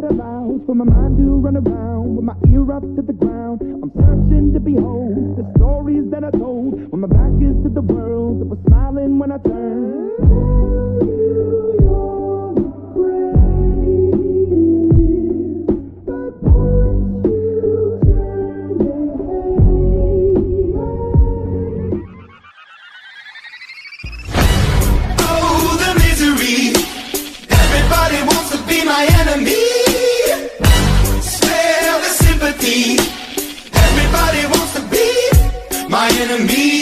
that allows for my mind to run around with my ear up to the ground. I'm searching to behold the stories that I told when my back is to the world that was smiling when I turned. Enemy.